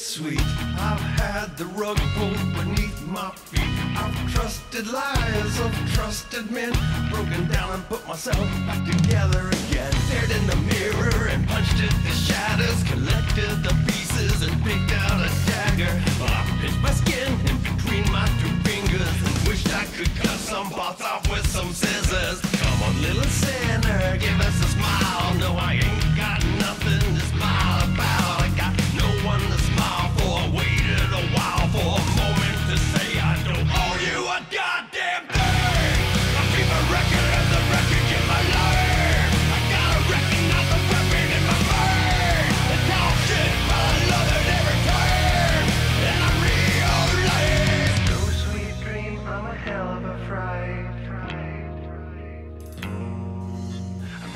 sweet. I've had the rug pulled beneath my feet. I've trusted lies, I've trusted men. Broken down and put myself back together again. Stared in the mirror and punched at the shadows. Collected the pieces and picked out a dagger. I pinched my skin in between my two fingers and wished I could cut some parts off with some scissors. Come on, little sinner, give us a smile. No, I ain't got nothing to smile about. I got no one to smile for. I waited a while for a moment to say I don't owe you a goddamn thing. I keep a record of the wreckage in my life. I gotta recognize the weapon in my brain. And now shit, I love it every time. And I realize no sweet dream, I'm a hell of a fright.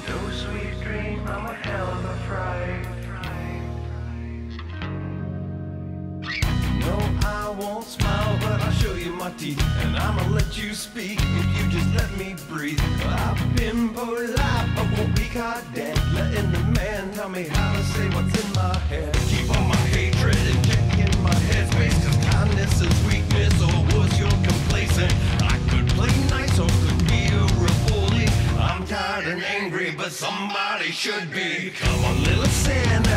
No sweet dream, I'm a hell of a fright. No, I won't smile, but I'll show you my teeth. And I'ma let you speak if you just let me breathe. I've been polite, but won't be caught dead. Letting the man tell me how to say what's in my head. Keep all my hatred and checking my headspace, 'cause kindness is weakness, or was your complacent? I could play nice, or could be a revolting. I'm tired and angry, but somebody should be. Come on, little sinner.